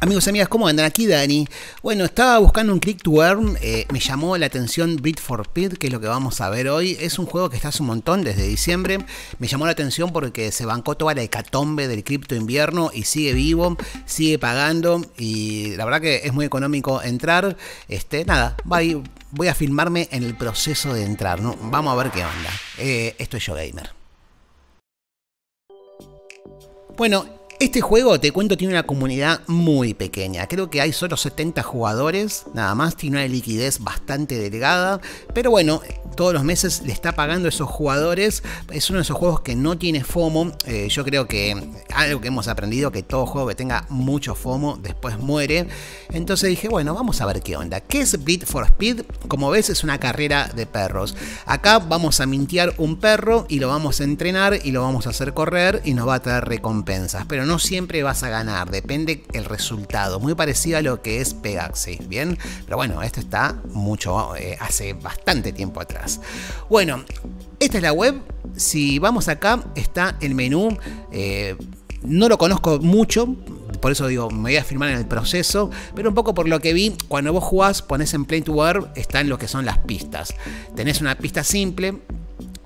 Amigos y amigas, ¿cómo andan? Aquí Dani. Bueno, estaba buscando un click to earn, me llamó la atención Breed for Speed, que es lo que vamos a ver hoy. Es un juego que está hace un montón, desde diciembre. Me llamó la atención porque se bancó toda la hecatombe del cripto invierno y sigue vivo, sigue pagando, y la verdad que es muy económico entrar. Nada, voy a filmarme en el proceso de entrar, ¿no? Vamos a ver qué onda. Esto es Yo Gamer. Bueno, este juego, te cuento, tiene una comunidad muy pequeña. Creo que hay solo 70 jugadores, nada más. Tiene una liquidez bastante delgada. Pero bueno, todos los meses le está pagando a esos jugadores. Es uno de esos juegos que no tiene FOMO. Yo creo que algo que hemos aprendido, que todo juego que tenga mucho FOMO después muere. Entonces dije, bueno, vamos a ver qué onda. ¿Qué es Breed for Speed? Como ves, es una carrera de perros. Acá vamos a mintear un perro y lo vamos a entrenar y lo vamos a hacer correr y nos va a traer recompensas. Pero no siempre vas a ganar, depende el resultado, muy parecido a lo que es Pegaxy, bien, pero bueno, esto está mucho, hace bastante tiempo atrás. Bueno, esta es la web. Si vamos acá, está el menú, no lo conozco mucho, por eso digo, me voy a firmar en el proceso, pero un poco por lo que vi, cuando vos jugás, pones en Play to Earn, están lo que son las pistas. Tenés una pista simple,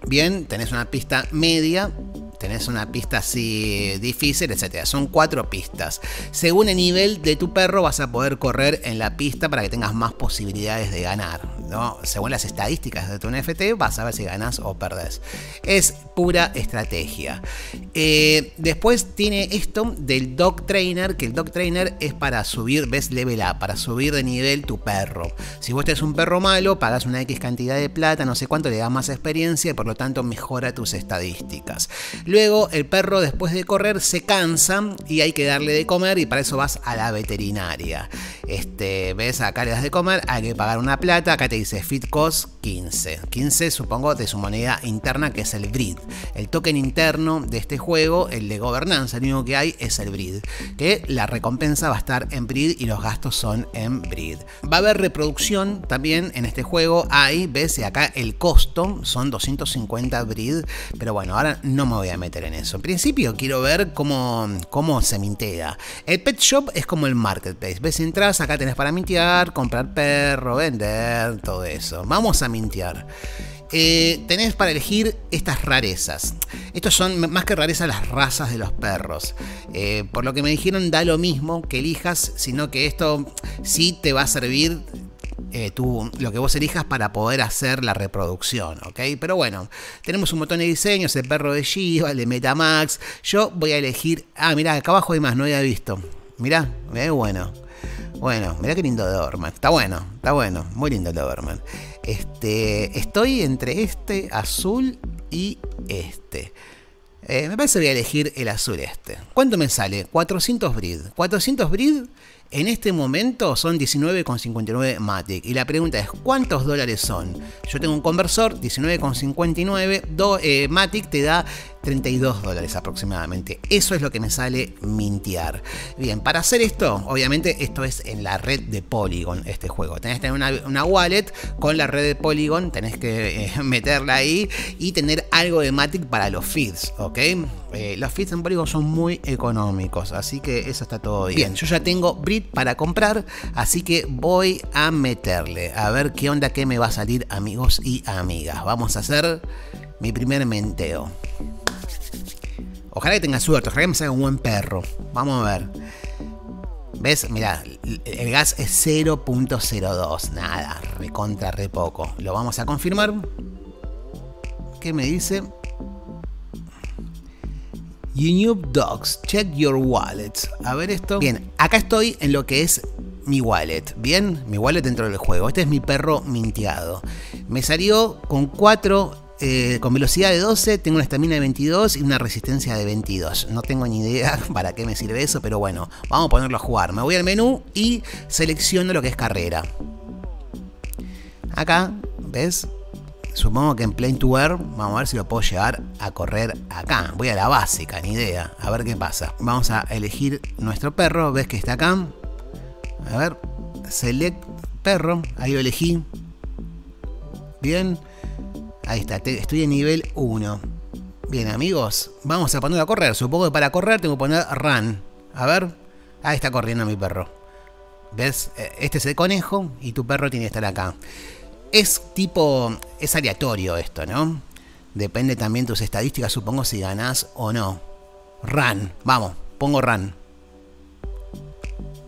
bien, tenés una pista media, tenés una pista así difícil, etcétera. Son 4 pistas. Según el nivel de tu perro vas a poder correr en la pista para que tengas más posibilidades de ganar, ¿no? Según las estadísticas de tu NFT vas a ver si ganás o perdés. Es pura estrategia. Después tiene esto del Dog Trainer, que el Dog Trainer es para subir, ves, level up, para subir de nivel tu perro. Si vos tenés un perro malo, pagás una X cantidad de plata, no sé cuánto, le das más experiencia y por lo tanto mejora tus estadísticas. Luego el perro, después de correr, se cansa y hay que darle de comer, y para eso vas a la veterinaria. Ves, acá le das de comer, hay que pagar una plata, acá te dice feed cost 15. 15 supongo de su moneda interna, que es el grid. El token interno de este juego, el de gobernanza, el único que hay es el grid, que la recompensa va a estar en grid y los gastos son en grid. Va a haber reproducción también en este juego, hay, ves, y acá el costo son 250 grid, pero bueno, ahora no me voy a meter en eso. En principio quiero ver cómo se mintea. El pet shop es como el marketplace. Ves, entras, acá tenés para mintear, comprar perro, vender, todo eso. Vamos a mintear. Tenés para elegir estas rarezas. Estos son más que rarezas, las razas de los perros. Por lo que me dijeron, da lo mismo que elijas, sino que esto sí te va a servir. Lo que vos elijas para poder hacer la reproducción, ¿ok? Pero bueno, tenemos un montón de diseños, el perro de Shiba, el de Metamax. Yo voy a elegir... Ah, mirá, acá abajo hay más, no había visto. Mirá, mirá, bueno. Bueno, mirá qué lindo Doberman. Está bueno, muy lindo el Doberman. Estoy entre este azul y este. Me parece que voy a elegir el azul este. ¿Cuánto me sale? 400 breed. 400 breed en este momento son 19,59 Matic. Y la pregunta es, ¿cuántos dólares son? Yo tengo un conversor, 19,59. Matic te da 32 dólares aproximadamente. Eso es lo que me sale mintear. Bien, para hacer esto, obviamente esto es en la red de Polygon, este juego. Tenés que tener una wallet con la red de Polygon, tenés que meterla ahí y tener algo de Matic para los feeds, ¿ok? Los feeds en Polygon son muy económicos, así que eso está todo bien. Bien, yo ya tengo Breed para comprar, así que voy a meterle. A ver qué onda, qué me va a salir, amigos y amigas. Vamos a hacer mi primer menteo. Ojalá que tenga suerte, ojalá que me salga un buen perro. Vamos a ver. ¿Ves? Mirá, el gas es 0.02. Nada, recontra, re poco. Lo vamos a confirmar. ¿Qué me dice? You new dogs, check your wallets. A ver esto. Bien, acá estoy en lo que es mi wallet. Bien, mi wallet dentro del juego. Este es mi perro minteado. Me salió con 4... con velocidad de 12, tengo una estamina de 22 y una resistencia de 22. No tengo ni idea para qué me sirve eso, pero bueno, vamos a ponerlo a jugar. Me voy al menú y selecciono lo que es carrera. Acá, ¿ves? Supongo que en Play to Earn, vamos a ver si lo puedo llevar a correr acá. Voy a la básica, ni idea, a ver qué pasa. Vamos a elegir nuestro perro, ¿ves que está acá? A ver, select perro, ahí lo elegí. Bien. Ahí está, estoy en nivel 1. Bien, amigos, vamos a ponerlo a correr. Supongo que para correr tengo que poner run. A ver, Ah, está corriendo mi perro. ¿Ves? Este es el conejo y tu perro tiene que estar acá. Es tipo... es aleatorio esto, ¿no? Depende también tus estadísticas, supongo, si ganás o no. Run. Vamos, pongo run.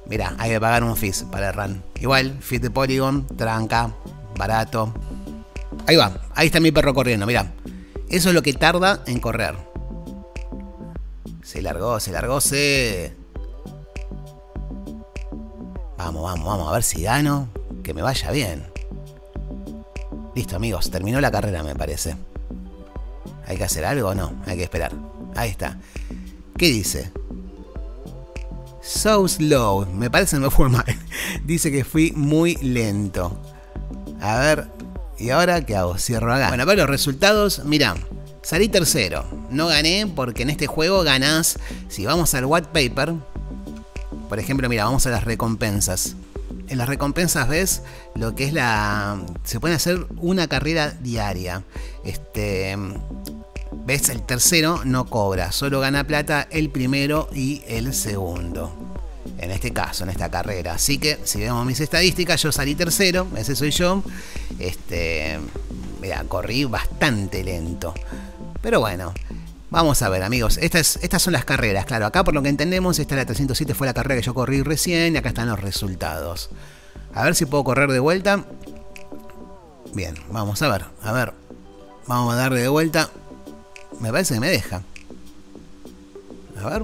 Mirá, hay que pagar un fees para el run. Igual, feed de Polygon, tranca, barato. Ahí va, ahí está mi perro corriendo, mirá. Eso es lo que tarda en correr. Se largó, se largó, se... Vamos, vamos, vamos, a ver si gano. Que me vaya bien. Listo, amigos, terminó la carrera, me parece. ¿Hay que hacer algo o no? Hay que esperar. Ahí está. ¿Qué dice? So slow. Me parece no fue mal. Dice que fui muy lento. A ver. ¿Y ahora qué hago? Cierro acá. Bueno, a ver los resultados. Mirá. Salí tercero. No gané porque en este juego ganás. Si vamos al white paper. Por ejemplo, mira, vamos a las recompensas. En las recompensas ves lo que es la... se puede hacer una carrera diaria. ¿Ves? El tercero no cobra, solo gana plata el primero y el segundo. En este caso, en esta carrera. Así que, si vemos mis estadísticas, yo salí tercero, ese soy yo. Mira, corrí bastante lento. Pero bueno, vamos a ver, amigos. Estas son las carreras, claro. Acá, por lo que entendemos, esta la 307 fue la carrera que yo corrí recién. Y acá están los resultados. A ver si puedo correr de vuelta. Bien, vamos a ver. A ver, vamos a darle de vuelta. Me parece que me deja. A ver.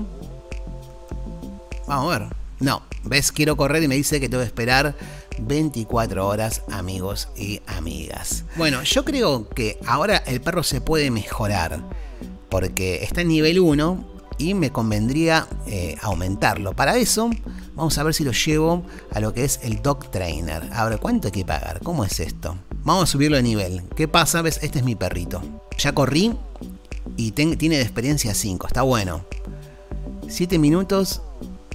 Vamos a ver. No, ves, quiero correr y me dice que tengo que esperar 24 horas, amigos y amigas. Bueno, yo creo que ahora el perro se puede mejorar. Porque está en nivel 1 y me convendría aumentarlo. Para eso, vamos a ver si lo llevo a lo que es el Dog Trainer. Ahora, ¿cuánto hay que pagar? ¿Cómo es esto? Vamos a subirlo de nivel. ¿Qué pasa? ¿Ves? Este es mi perrito. Ya corrí. Y tiene de experiencia 5, está bueno. 7 minutos.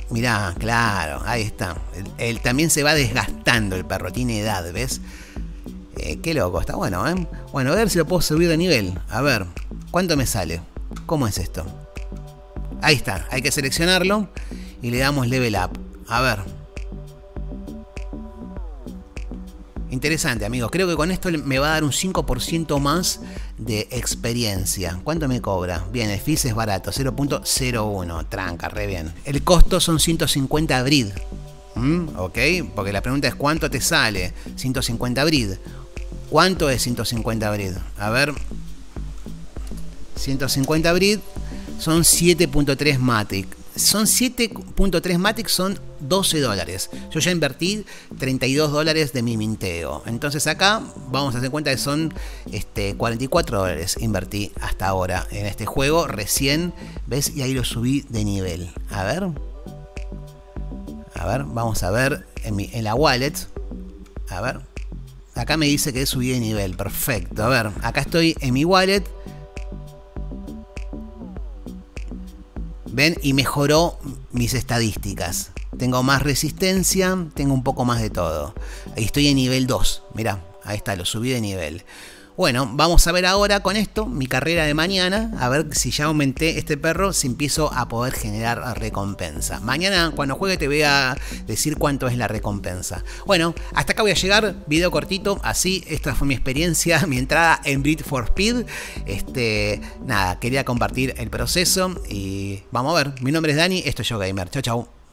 Mirá, claro, ahí está. Él también se va desgastando el perro, tiene edad, ¿ves? Qué loco, está bueno, ¿eh? Bueno, a ver si lo puedo subir de nivel. A ver, ¿cuánto me sale? ¿Cómo es esto? Ahí está, hay que seleccionarlo y le damos level up. A ver. Interesante, amigos. Creo que con esto me va a dar un 5% más de experiencia. ¿Cuánto me cobra? Bien, el fees es barato, 0.01. Tranca, re bien. El costo son 150 breed. ¿Ok? Porque la pregunta es ¿cuánto te sale? 150 breed. ¿Cuánto es 150 breed? A ver. 150 breed son 7.3 Matic. Son 7.3 Matic, son $12. Yo ya invertí $32 de mi minteo. Entonces acá vamos a hacer cuenta que son $44 invertí hasta ahora en este juego. Recién, ¿ves? Y ahí lo subí de nivel. A ver. A ver, vamos a ver en la wallet. A ver. Acá me dice que subí de nivel. Perfecto. A ver, acá estoy en mi wallet. ¿Ven? Y mejoró mis estadísticas. Tengo más resistencia, tengo un poco más de todo. Ahí estoy en nivel 2. Mirá, ahí está, lo subí de nivel. Bueno, vamos a ver ahora con esto mi carrera de mañana. A ver si ya aumenté este perro, si empiezo a poder generar recompensa. Mañana cuando juegue te voy a decir cuánto es la recompensa. Bueno, hasta acá voy a llegar. Video cortito, así. Esta fue mi experiencia, mi entrada en Breed for Speed. Nada, quería compartir el proceso. Y vamos a ver. Mi nombre es Dani, esto es Yo Gamer. Chau, chau.